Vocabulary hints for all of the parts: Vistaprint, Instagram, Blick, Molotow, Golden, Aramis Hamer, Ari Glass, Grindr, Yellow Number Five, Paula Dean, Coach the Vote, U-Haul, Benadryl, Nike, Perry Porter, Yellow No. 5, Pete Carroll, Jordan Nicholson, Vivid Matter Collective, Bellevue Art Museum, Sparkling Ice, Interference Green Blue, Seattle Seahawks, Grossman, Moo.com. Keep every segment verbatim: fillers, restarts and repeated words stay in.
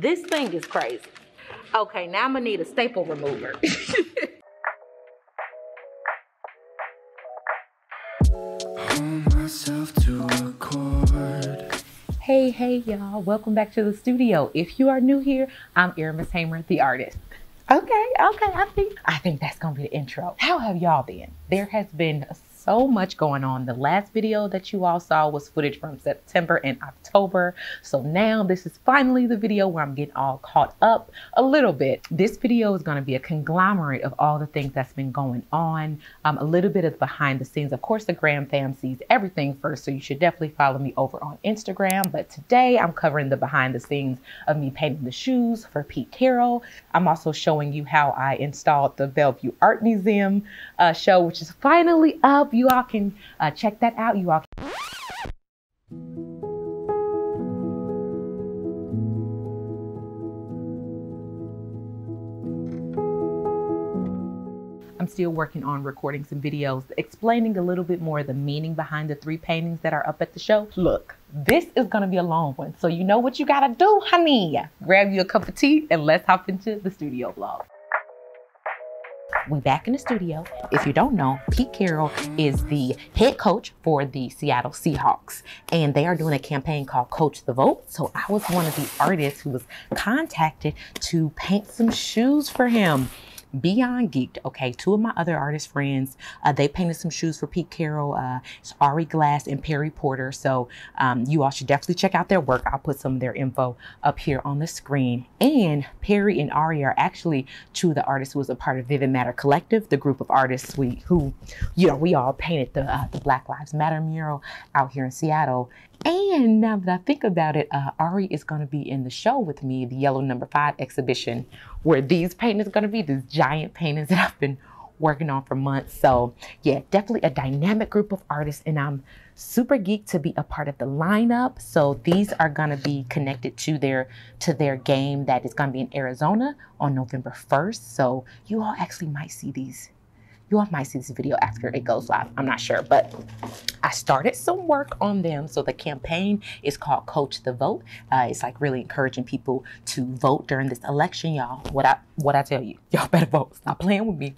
This thing is crazy. Okay, now I'm gonna need a staple remover. Hey, hey y'all, welcome back to the studio. If you are new here, I'm Aramis Hamer, the artist. Okay, okay, I think, I think that's gonna be the intro. How have y'all been? There has been so much going on. The last video that you all saw was footage from September and October. So now this is finally the video where I'm getting all caught up a little bit. This video is gonna be a conglomerate of all the things that's been going on. Um, a little bit of behind the scenes. Of course, the Graham fam sees everything first, so you should definitely follow me over on Instagram. But today I'm covering the behind the scenes of me painting the shoes for Pete Carroll. I'm also showing you how I installed the Bellevue Art Museum uh, show, which is finally up. You all can uh, check that out. You all can I'm still working on recording some videos explaining a little bit more of the meaning behind the three paintings that are up at the show. Look, this is gonna be a long one, so you know what you gotta do, honey. Grab you a cup of tea and let's hop into the studio vlog. We're back in the studio. If you don't know, Pete Carroll is the head coach for the Seattle Seahawks, and they are doing a campaign called Coach the Vote. So I was one of the artists who was contacted to paint some shoes for him. Beyond geeked, okay. Two of my other artist friends, uh, they painted some shoes for Pete Carroll. Uh, it's Ari Glass and Perry Porter. So um, you all should definitely check out their work. I'll put some of their info up here on the screen. And Perry and Ari are actually two of the artists who was a part of Vivid Matter Collective, the group of artists we, who, you know, we all painted the, uh, the Black Lives Matter mural out here in Seattle. And now that I think about it, uh, Ari is going to be in the show with me, the Yellow Number Five exhibition, where these paintings are going to be, these giant paintings that I've been working on for months. So yeah, definitely a dynamic group of artists, and I'm super geeked to be a part of the lineup. So these are going to be connected to their to their game that is going to be in Arizona on November first. So you all actually might see these. You all might see this video after it goes live. I'm not sure, but I started some work on them. So the campaign is called Coach the Vote. Uh, it's like really encouraging people to vote during this election, y'all. What I, what I tell you, y'all better vote. Stop playing with me.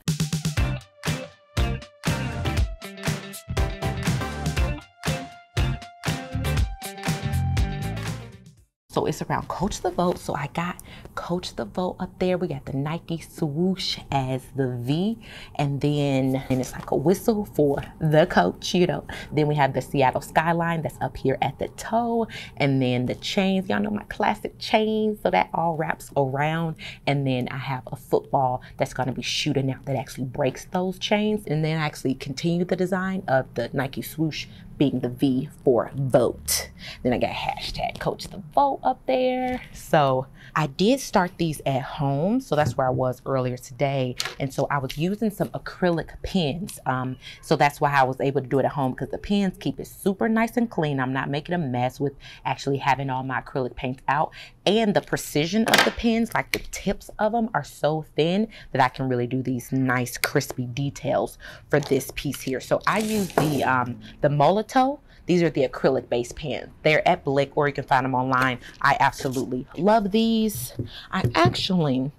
So it's around Coach the Vote. So I got Coach the Vote up there. We got the Nike swoosh as the V, and then and it's like a whistle for the coach, you know. Then we have the Seattle skyline that's up here at the toe, and then the chains. Y'all know my classic chains, so that all wraps around. And then I have a football that's gonna be shooting out that actually breaks those chains. And then I actually continue the design of the Nike swoosh being the V for vote. Then I got hashtag Coach the Vote up there. So I did start these at home. So that's where I was earlier today. And so I was using some acrylic pens. Um, so that's why I was able to do it at home, because the pens keep it super nice and clean. I'm not making a mess with actually having all my acrylic paints out. And the precision of the pens, like the tips of them are so thin that I can really do these nice crispy details for this piece here. So I used the, um, the Molotow. These are the acrylic base pens. They're at Blick, or you can find them online. I absolutely love these. I actually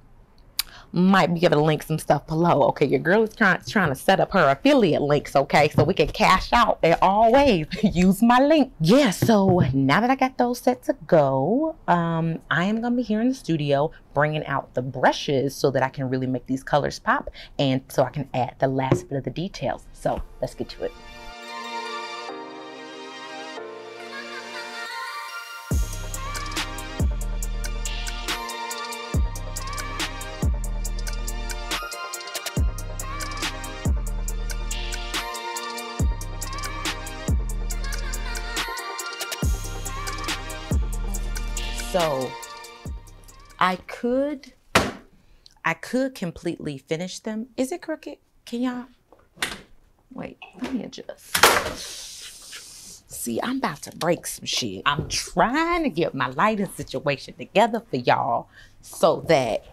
might be able to link some stuff below. Okay, your girl is trying, trying to set up her affiliate links, okay? So we can cash out and always use my link. Yeah, so now that I got those set to go, um, I am gonna be here in the studio bringing out the brushes so that I can really make these colors pop, and so I can add the last bit of the details. So let's get to it. So I could, I could completely finish them. Is it crooked? Can y'all, wait, let me adjust. See, I'm about to break some shit. I'm trying to get my lighting situation together for y'all so that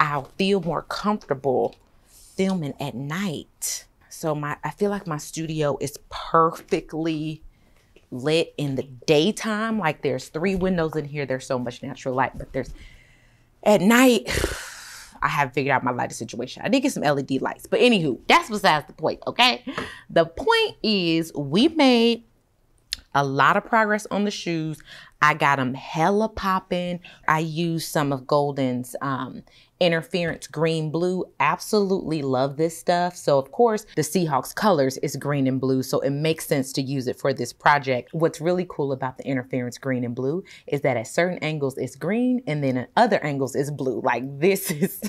I'll feel more comfortable filming at night. So my, I feel like my studio is perfectly lit in the daytime. Like there's three windows in here. There's so much natural light, but there's at night, I haven't figured out my lighting situation. I did get some L E D lights, but anywho, that's besides the point, okay? The point is we made a lot of progress on the shoes. I got them hella popping. I used some of Golden's um, Interference Green Blue. Absolutely love this stuff. So of course, the Seahawks colors is green and blue, so it makes sense to use it for this project. What's really cool about the Interference Green and Blue is that at certain angles it's green and then at other angles it's blue. Like this is...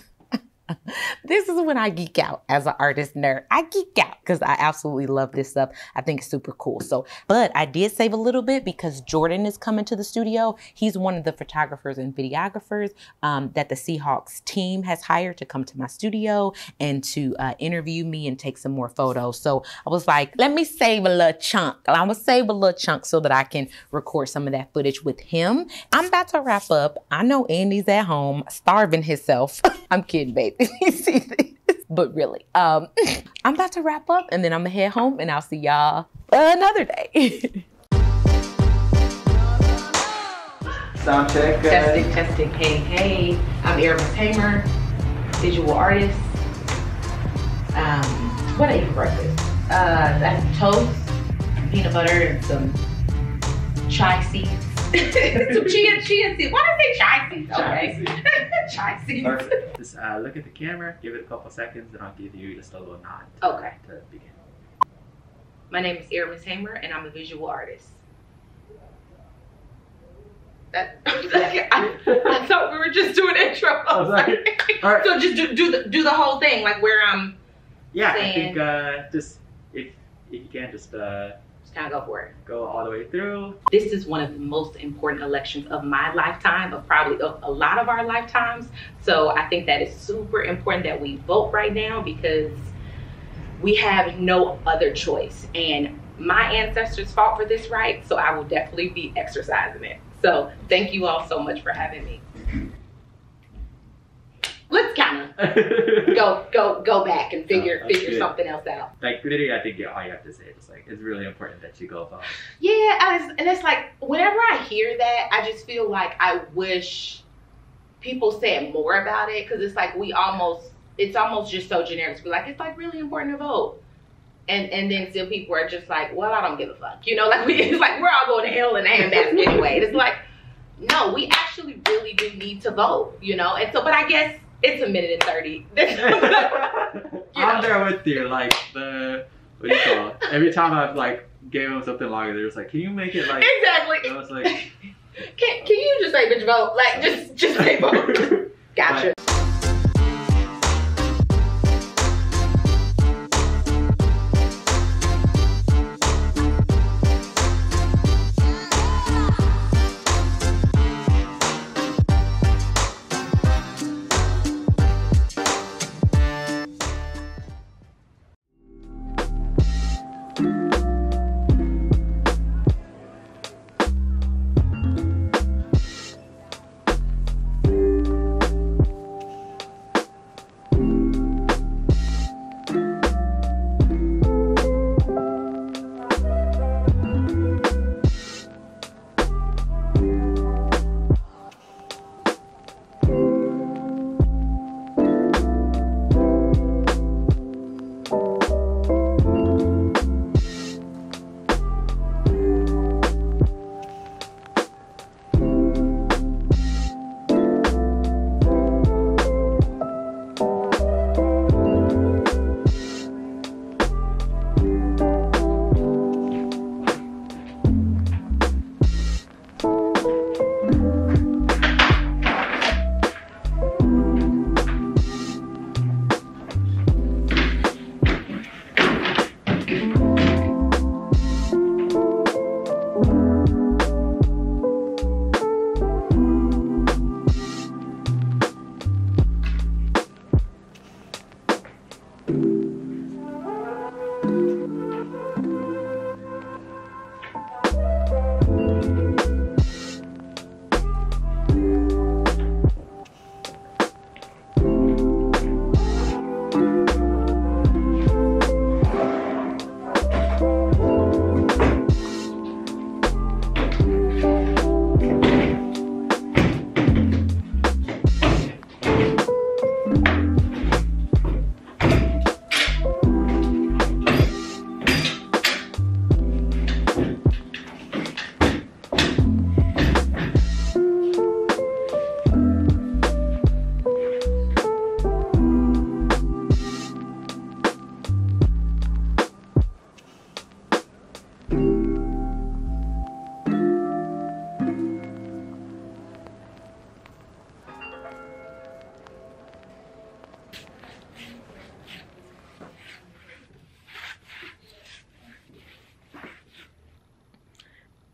This is when I geek out as an artist nerd. I geek out because I absolutely love this stuff. I think it's super cool. So, but I did save a little bit because Jordan is coming to the studio. He's one of the photographers and videographers um, that the Seahawks team has hired to come to my studio and to uh, interview me and take some more photos. So I was like, let me save a little chunk. I'm gonna save a little chunk so that I can record some of that footage with him. I'm about to wrap up. I know Andy's at home starving himself. I'm kidding, baby. But really, um, I'm about to wrap up and then I'm gonna head home and I'll see y'all another day. Sound check, guys. Testing, testing. Hey, hey. I'm Aramis Hamer, visual artist. Um, what I eat for breakfast? Uh, I have toast, peanut butter, and some chai seeds. Some chia, chia seeds. Why did I say chai seeds? Okay. Chai seeds. Chai seeds. Perfect. Just uh, look at the camera, give it a couple seconds, and I'll give you just a little nod. To, okay. To begin. My name is Aramis Hamer, and I'm a visual artist. That I, I thought we were just doing intro. Oh, sorry. All right. So just do do the, do the whole thing, like where I'm. Yeah, saying, I think uh, just if if you can just. Uh, Now go for it. Go all the way through. This is one of the most important elections of my lifetime, of probably of a lot of our lifetimes. So I think that it's super important that we vote right now because we have no other choice. And my ancestors fought for this right, so I will definitely be exercising it. So thank you all so much for having me. Let's kind of go go go back and figure no, figure good. something else out. Like literally, I think yeah, all you have to say is like it's really important that you go vote. Yeah, I was, and it's like whenever I hear that, I just feel like I wish people said more about it because it's like we almost it's almost just so generic. We're like it's like really important to vote, and and then still people are just like, well, I don't give a fuck, you know? Like we it's like we're all going to hell in a handbasket anyway. It's like no, we actually really do need to vote, you know? And so, but I guess. It's a minute and thirty. I'm there with you. Like the what do you call it? Every time I've like gave them something longer, they're just like, "Can you make it like exactly?" I was like, "Can can you just say bitch vote? Like just just say vote." Gotcha. Like,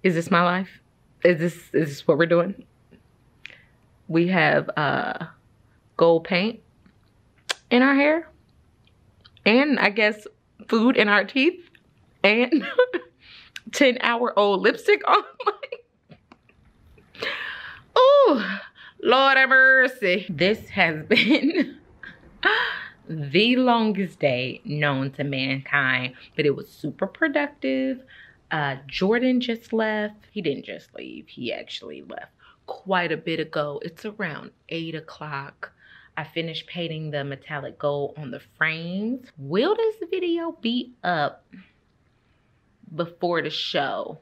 is this my life? Is this is this what we're doing? We have uh, gold paint in our hair, and I guess food in our teeth, and ten hour old lipstick on my. Oh, Lord have mercy. This has been the longest day known to mankind, but it was super productive. Uh, Jordan just left. He didn't just leave. He actually left quite a bit ago. It's around eight o'clock. I finished painting the metallic gold on the frames. Will this video be up before the show?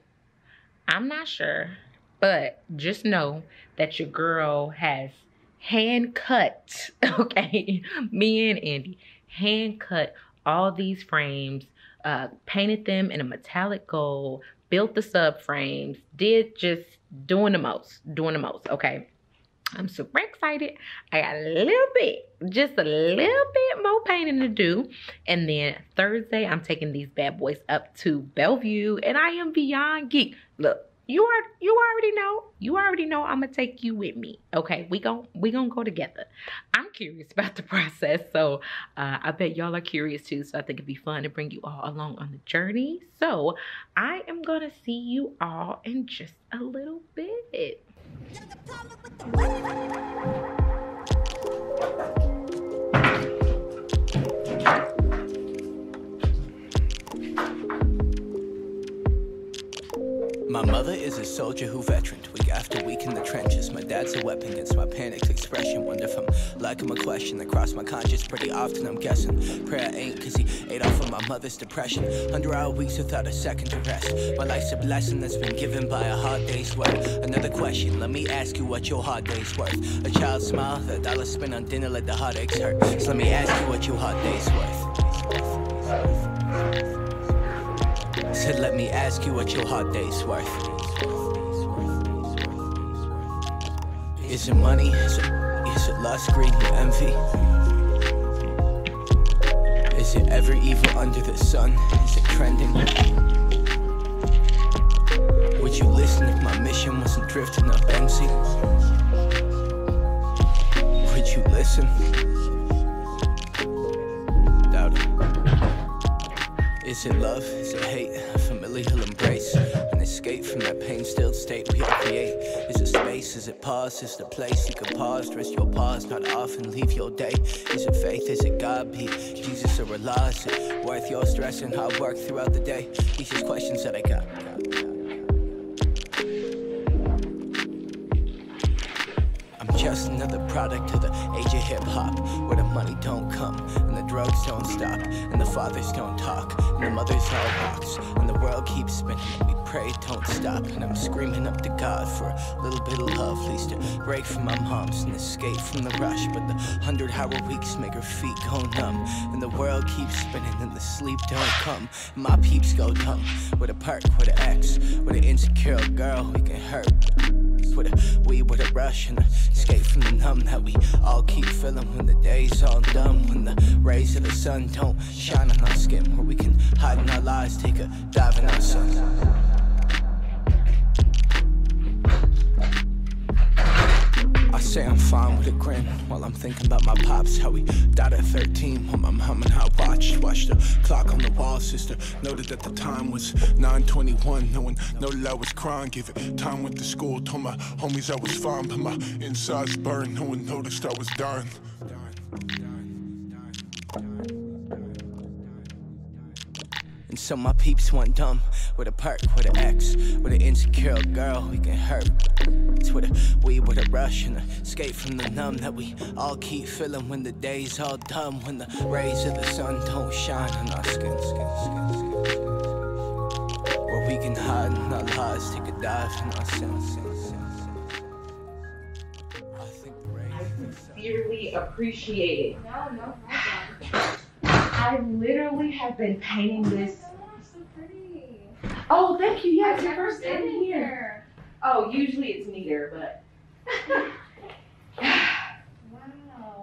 I'm not sure, but just know that your girl has hand cut, okay? Me and Andy hand cut all these frames, uh, painted them in a metallic gold, built the subframes, did just doing the most, doing the most, okay? I'm super excited. I got a little bit, just a little bit more painting to do. And then Thursday, I'm taking these bad boys up to Bellevue, and I am beyond geek. Look, you are, you already know, you already know I'm gonna take you with me. Okay, we gon' we gon' go together. I'm curious about the process, so uh, I bet y'all are curious too. So I think it'd be fun to bring you all along on the journey. So I am gonna see you all in just a little bit. You're the problem with the weather. My mother is a soldier who veteraned week after week in the trenches. My dad's a weapon against my panicked expression. Wonder if I'm like him a question that crossed my conscience pretty often. I'm guessing prayer ain't, cause he ate off of my mother's depression. Hundred hour weeks without a second to rest. My life's a blessing that's been given by a hard day's work. Another question, let me ask you what your hard day's worth. A child's smile, a dollar spent on dinner, let the heartaches hurt. So let me ask you what your hard day's worth. Said, let me ask you what your hard day's worth. Is it money? Is it, is it lust, greed, or envy? Is it every evil under the sun? Is it trending? Would you listen if my mission wasn't drifting up empty? Would you listen? Doubt it. Is it love? Is it hate? A familial embrace? An escape from that pain-stilled state we create? Is it space? Is it pause? Is the place you can pause? Rest your pause, not often leave your day. Is it faith? Is it God? Be it Jesus or Allah? Is it worth your stress and hard work throughout the day? These are questions that I got. I'm just another product of the age of hip-hop, where the money don't come, and the drugs don't stop, and the fathers don't talk, and the mothers all walks, and the world keeps spinning, we pray don't stop, and I'm screaming up to God for a little bit of love, at least to break from my mom's and escape from the rush, but the hundred hour weeks make her feet go numb, and the world keeps spinning, and the sleep don't come, and my peeps go dumb, with a perk, with an ex, with an insecure girl, we can hurt. With a we with a rush and a escape from the numb that we all keep feeling when the day's all dumb, when the rays of the sun don't shine on our skin, where we can hide in our lies, take a dive in our sun. I say I'm fine with a grin while I'm thinking about my pops, how he died at thirteen when my mom and I watched watched the clock on the wall. Sister noted that the time was nine twenty-one. No one noted I was crying. Give it time, went to school, told my homies I was fine, but my insides burned. No one noticed I was dying. And so my peeps went dumb, with a perk, with an ex, with an insecure girl we can hurt. It's with a we with a rush and a escape from the numb that we all keep feeling when the day's all dumb, when the rays of the sun don't shine on our skin, skin, skin, skin, skin. Where we can hide in our lies, take a dive in our sins. I think sincerely appreciate it. No, no, no. I literally have been painting this. Oh, so pretty. Oh, thank you. Yeah, it's your first in here. here. Oh, usually it's neater, but. Wow.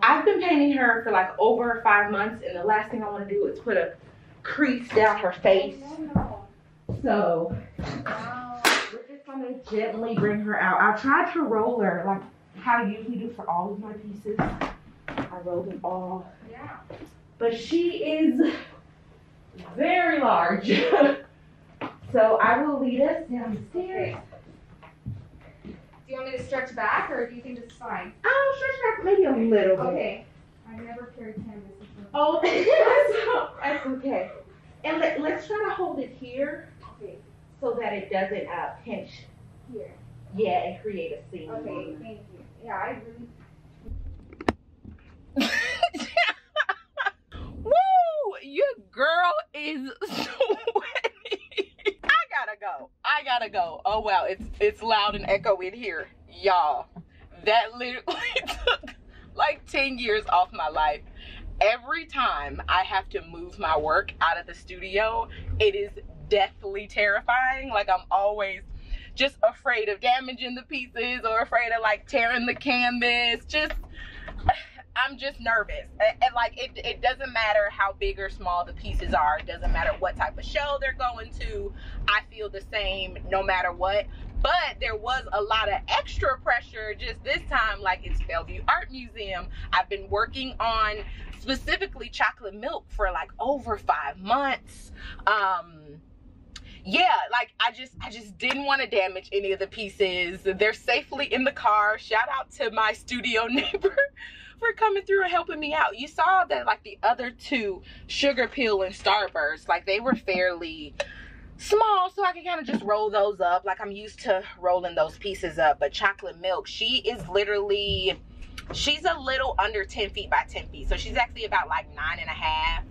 I've been painting her for like over five months, and the last thing I want to do is put a crease down her face. Oh, no. So. Wow. would gently bring her out. I tried to roll her, like how I usually do for all of my pieces. I rolled them all. Yeah. But she is very large. So I will lead us downstairs. Do you want me to stretch back, or do you think this is fine? I'll stretch back maybe a little bit. Okay. I've never carried canvas before. Oh, that's okay. And let, let's try to hold it here, okay, so that it doesn't uh, pinch here. Yeah, and create a seam. Okay, mm-hmm. Thank you. Yeah, I agree. Woo! Your girl is sweaty. I gotta go. I gotta go. Oh wow, it's it's loud and echo in here, y'all. That literally took like ten years off my life. Every time I have to move my work out of the studio, it is deathly terrifying. Like I'm always just afraid of damaging the pieces or afraid of like tearing the canvas. Just, I'm just nervous. And, and like, it, it doesn't matter how big or small the pieces are. It doesn't matter what type of show they're going to. I feel the same no matter what. But there was a lot of extra pressure just this time, like it's Bellevue Art Museum. I've been working on specifically chocolate milk for like over five months. Um, yeah, like I just, I just didn't want to damage any of the pieces. They're safely in the car. Shout out to my studio neighbor for coming through and helping me out. You saw that like the other two, Sugar Peel and Starburst, like they were fairly small, so I can kind of just roll those up. Like I'm used to rolling those pieces up, but Chocolate Milk, she is literally, she's a little under ten feet by ten feet. So she's actually about like nine and a half.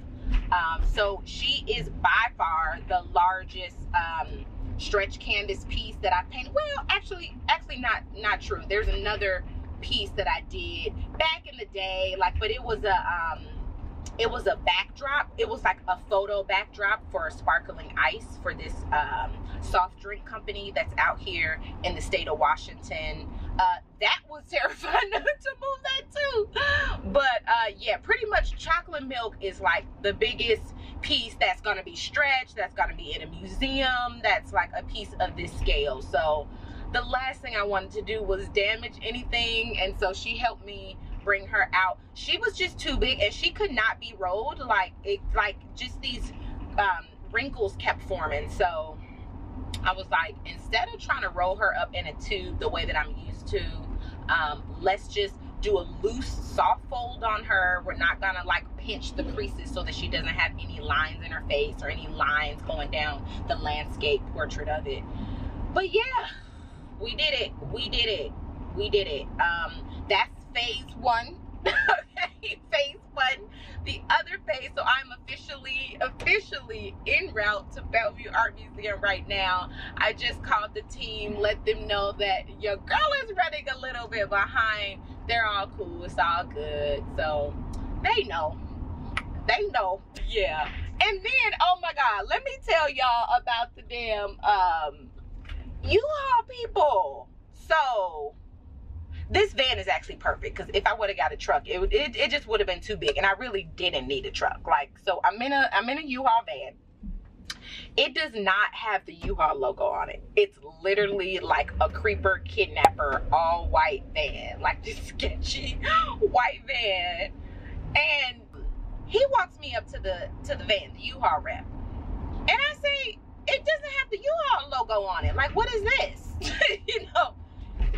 Um, so she is by far the largest um, stretch canvas piece that I painted. Well, actually, actually not, not true. There's another piece that I did back in the day, like, but it was a, um, it was a backdrop. It was like a photo backdrop for Sparkling Ice for this um, soft drink company that's out here in the state of Washington. Uh, that was terrifying to move that too. But uh, yeah, pretty much Chocolate Milk is like the biggest piece that's gonna be stretched, that's gonna be in a museum, that's like a piece of this scale. So the last thing I wanted to do was damage anything, and so she helped me bring her out. She was just too big and she could not be rolled. Like it, like just these um, wrinkles kept forming. So I was like, instead of trying to roll her up in a tube the way that I'm used to, um, let's just do a loose soft fold on her. We're not gonna like pinch the creases so that she doesn't have any lines in her face or any lines going down the landscape portrait of it. But yeah, we did it, we did it, we did it. Um, that's phase one. Okay, phase one. The other phase, so I'm officially, officially en route to Bellevue Art Museum right now. I just called the team, let them know that your girl is running a little bit behind. They're all cool, it's all good. So they know, they know, yeah. And then, oh my God, let me tell y'all about the damn um, U-Haul people. So this van is actually perfect, because if I would have got a truck, it, it it just would have been too big, and I really didn't need a truck. Like, so I'm in a I'm in a U-Haul van. It does not have the U-Haul logo on it. It's literally like a creeper kidnapper all white van, like this sketchy white van. And he walks me up to the to the van, the U-Haul rep, and I say, it doesn't have the U-Haul logo on it. Like, what is this? You know.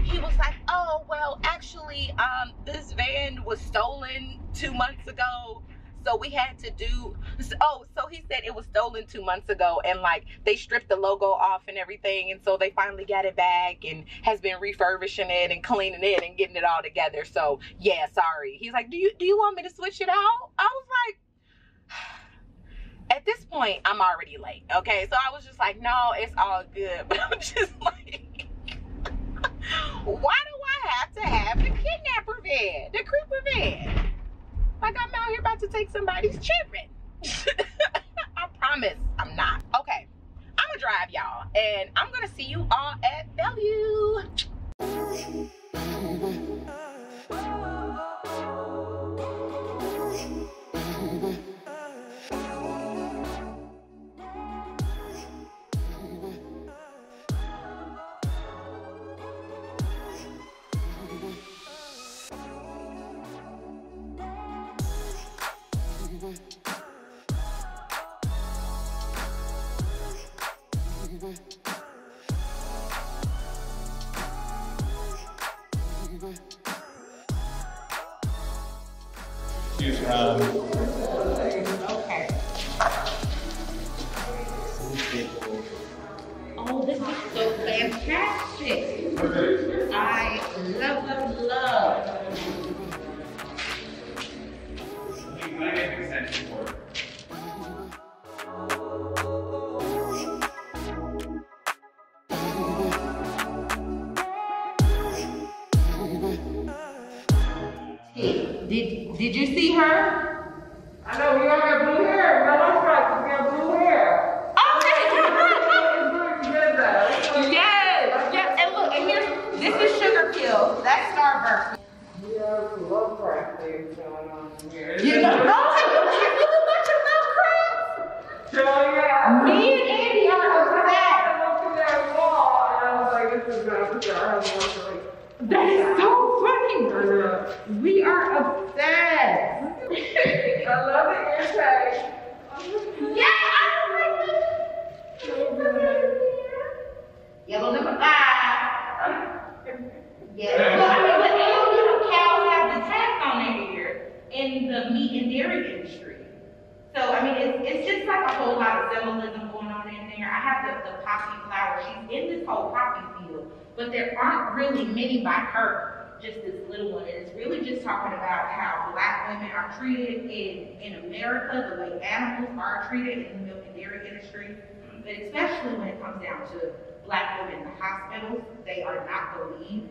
He was like, oh, well, actually, um, this van was stolen two months ago. So we had to do, oh, so he said it was stolen two months ago. And like, they stripped the logo off and everything. And so they finally got it back and has been refurbishing it and cleaning it and getting it all together. So yeah, sorry. He's like, do you, do you want me to switch it out? I was like, at this point, I'm already late. Okay. So I was just like, no, it's all good. But I'm just like, why do I have to have the kidnapper van, the creeper van? Like, I'm out here about to take somebody's children. I promise I'm not. Okay, I'm gonna drive, y'all, and I'm gonna see you all at Bellevue. Um, okay. Oh, this is so fantastic. I love, love, love. Did, did you see her? I know, we all got blue hair. My last time, we got blue hair. Okay. Yes, yes. And look, and here's, this is sugar pills. That's Starburst. Yeah, love crack things going on here. You know, no, have you, have you looked at love cracks? Oh, yeah. Me and Andy are so sad. I looked at that wall, and I was like, this is going to I was like, that is so funny. We are obsessed. I love the ear tag. Yeah, I like Yellow Number Five. Yeah. Well, I mean, but all little cows have the tax on their ear in the meat and dairy industry. So I mean, it's it's just like a whole lot of symbolism going on in there. I have the, the poppy flower. She's in this whole poppy field. But there aren't really many by her, just this little one. And it's really just talking about how black women are treated in, in America, the way animals are treated in the milk and dairy industry. But especially when it comes down to black women in the hospitals, they are not believed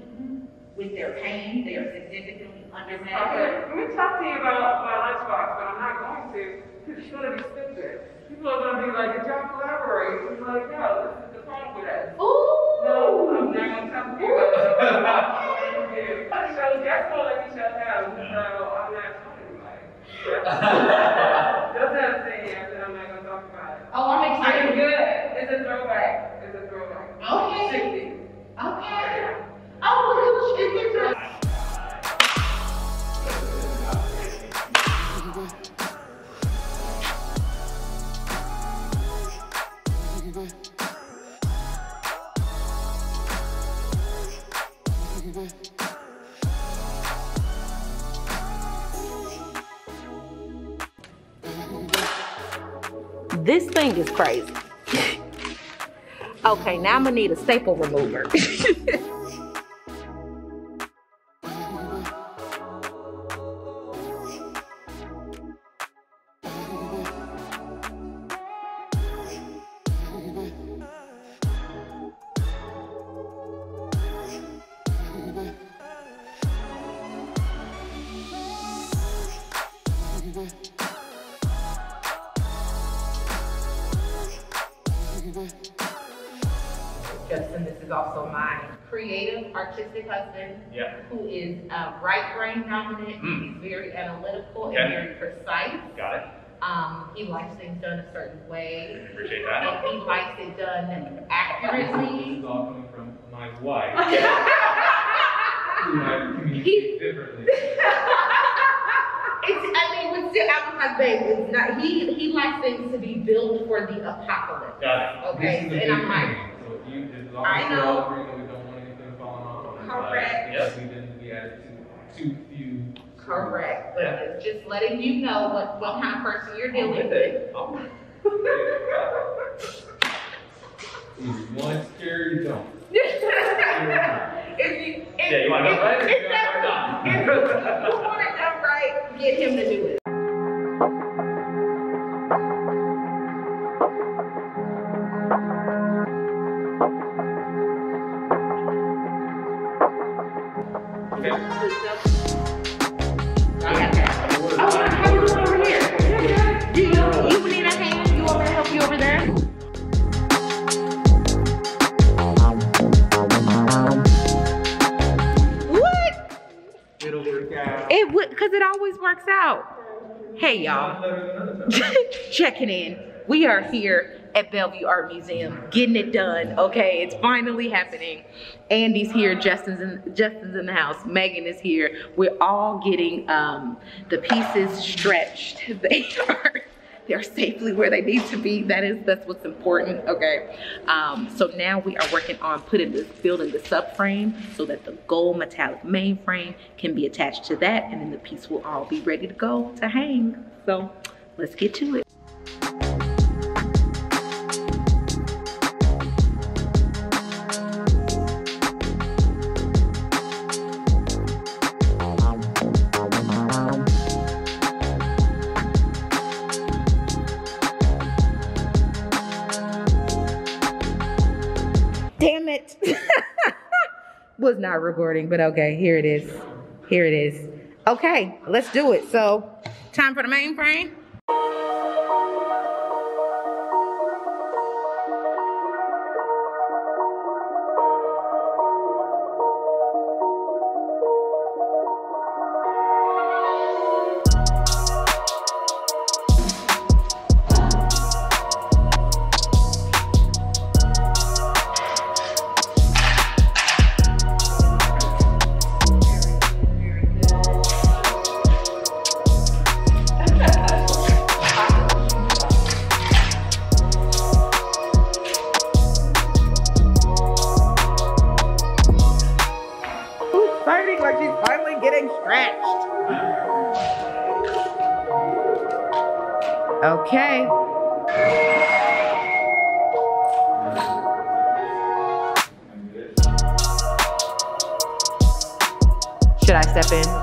with their pain. They are significantly undervalued. Okay, let me talk to you about my lunchbox, but I'm not going to, because it's going to be stupid. People are going to be like, did y'all collaborate? It's like, no, this is the problem with us. Ooh. No, I'm not gonna talk to you. So that's all that you shut down. So I'm not talking about it. That's what I'm saying. I said I'm not gonna talk about it. Oh, I'm excited. I'm good. It's a throwback. It's a throwback. Okay. sixty. Okay. Yeah. Oh, it was fifty. This thing is crazy. Okay, now I'm gonna need a staple remover. Justin, this is also my creative, artistic husband, yep. Who is uh, right brain dominant. Mm. He's very analytical, okay. And very precise. Got it. Um, he likes things done a certain way. I appreciate that. And he likes it done accurately. This is all coming from my wife. Who I communicate differently. It's, I mean, still, I was like, babe, it's not, he, he likes things to be built for the apocalypse. Got it. Okay, and I'm like, I know. We don't want anything falling off. Correct. Yes. We didn't be added too few. Correct. But yeah. It's just letting you know what, what kind of person you're dealing I'm with. It. Oh. One scary don't. If you, if, yeah, you want to right? If, if that's not, if you want it done right, get him to do it. It would, because it always works out. Hey, y'all. Checking in. We are here at Bellevue Art Museum, getting it done. Okay, it's finally happening. Andy's here. Justin's in, Justin's in the house. Megan is here. We're all getting um, the pieces stretched. They are They're safely where they need to be. That is, that's what's important, okay? Um, so now we are working on putting this, building the subframe so that the gold metallic main frame can be attached to that, and then the piece will all be ready to go to hang. So let's get to it. Damn it. Was not recording, but okay, here it is. Here it is. Okay, let's do it. So, time for the main frame. Should I step in?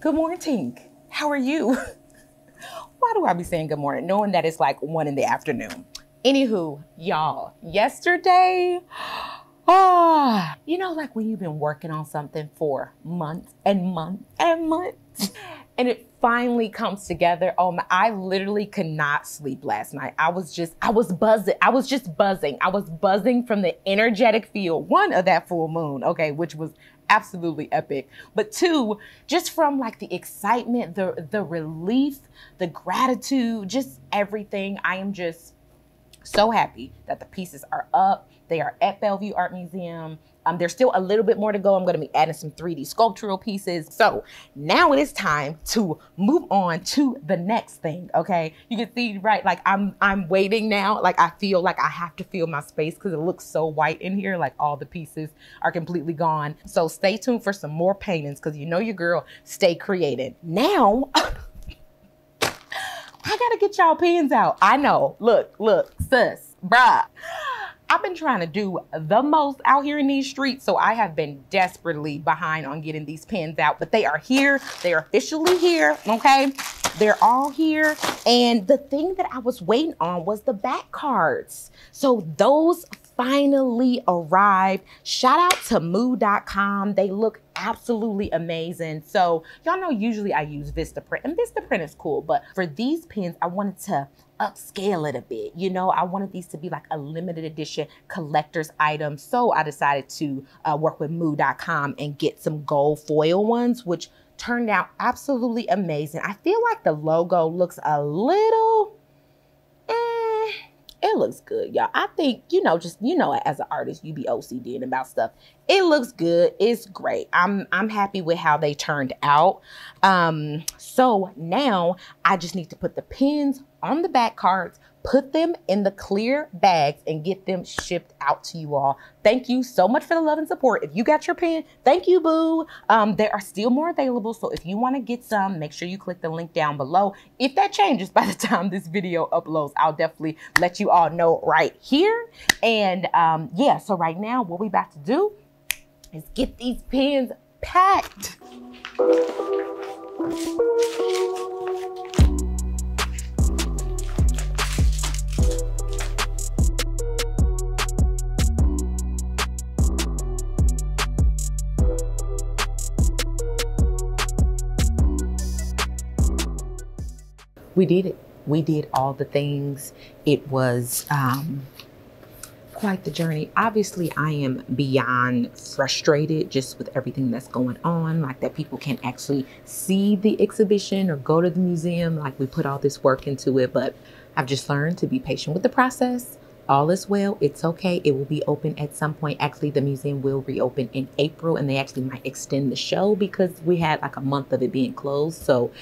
Good morning. How are you? Why do I be saying good morning, knowing that it's like one in the afternoon? Anywho, y'all, yesterday, ah, you know, like when you've been working on something for months and months and months, and it finally comes together. Oh my, I literally could not sleep last night. I was just, I was buzzing. I was just buzzing. I was buzzing from the energetic feel, one, of that full moon, okay, which was absolutely epic, but two, just from like the excitement, the the relief, the gratitude, just everything. I am just so happy that the pieces are up. They are at Bellevue Art Museum. Um, there's still a little bit more to go. I'm gonna be adding some three D sculptural pieces. So now it is time to move on to the next thing, okay? You can see, right, like I'm I'm waiting now. Like I feel like I have to feel my space because it looks so white in here. Like all the pieces are completely gone. So stay tuned for some more paintings because you know your girl, stay creative. Now, I gotta get y'all pens out. I know, look, look, sis, bruh. I've been trying to do the most out here in these streets, so I have been desperately behind on getting these pens out, but they are here. They are officially here, okay? They're all here. And the thing that I was waiting on was the back cards. So those finally arrived. Shout out to Moo dot com. They look absolutely amazing. So y'all know usually I use Vistaprint, and Vistaprint is cool, but for these pens, I wanted to upscale it a bit. You know, I wanted these to be like a limited edition collector's item. So I decided to uh, work with Moo dot com and get some gold foil ones, which turned out absolutely amazing. I feel like the logo looks a little, eh, it looks good, y'all. I think, you know, just, you know, as an artist, you be O C D-ing about stuff. It looks good. It's great. I'm, I'm happy with how they turned out. Um, so now I just need to put the pins on the back cards, put them in the clear bags, and get them shipped out to you all. Thank you so much for the love and support. If you got your pen, thank you, boo. Um, there are still more available, so if you want to get some, make sure you click the link down below. If that changes by the time this video uploads, I'll definitely let you all know right here. And um, yeah, so right now, what we about to do is get these pens packed. We did it. We did all the things. It was um, quite the journey. Obviously, I am beyond frustrated just with everything that's going on, like that people can't actually see the exhibition or go to the museum. Like, we put all this work into it, but I've just learned to be patient with the process. All is well. It's okay. It will be open at some point. Actually, the museum will reopen in April, and they actually might extend the show because we had like a month of it being closed. So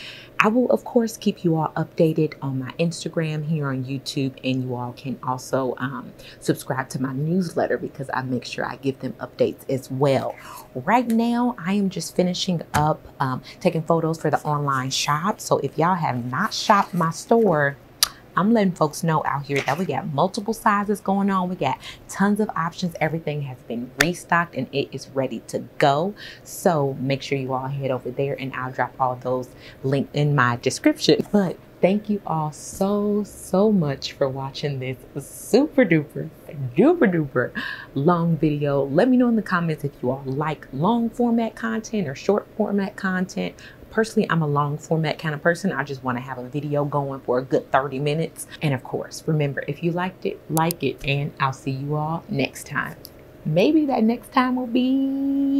I will, of course, keep you all updated on my Instagram, here on YouTube, and you all can also um, subscribe to my newsletter because I make sure I give them updates as well. Right now, I am just finishing up um, taking photos for the online shop. So if y'all have not shopped my store, I'm letting folks know out here that we got multiple sizes going on. We got tons of options. Everything has been restocked and it is ready to go. So make sure you all head over there, and I'll drop all those links in my description. But thank you all so, so much for watching this super duper, duper duper long video. Let me know in the comments if you all like long format content or short format content. Personally, I'm a long format kind of person. I just want to have a video going for a good thirty minutes. And of course, remember, if you liked it, like it, and I'll see you all next time. Maybe that next time will be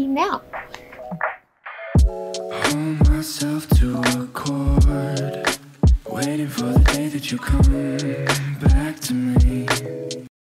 now. Hold myself to a cord, waiting for the day that you come back.